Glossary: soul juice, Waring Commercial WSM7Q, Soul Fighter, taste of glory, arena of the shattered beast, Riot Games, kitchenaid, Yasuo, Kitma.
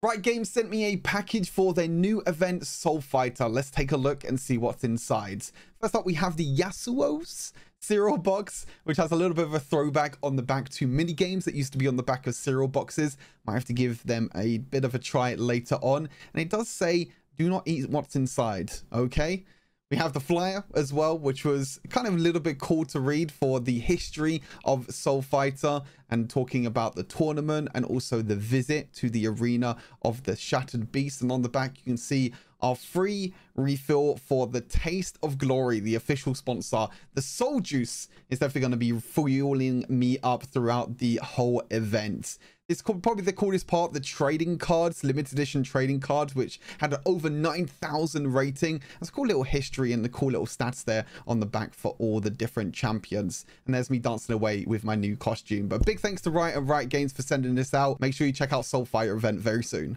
Riot Games sent me a package for their new event, Soul Fighter. Let's take a look and see what's inside. First up, we have the Yasuo's cereal box, which has a little bit of a throwback on the back to mini games that used to be on the back of cereal boxes. Might have to give them a bit of a try later on. And it does say, do not eat what's inside, okay? We have the flyer as well, which was kind of a little bit cool to read for the history of Soul Fighter and talking about the tournament and also the visit to the arena of the Shattered Beast. And on the back, you can see our free refill for the Taste of Glory, the official sponsor. The Soul Juice is definitely going to be fueling me up throughout the whole event. It's probably the coolest part, the trading cards, limited edition trading cards, which had an over 9,000 rating. That's a cool little history and the cool little stats there on the back for all the different champions. And there's me dancing away with my new costume. But big thanks to Riot and Riot Games for sending this out. Make sure you check out Soul Fighter event very soon.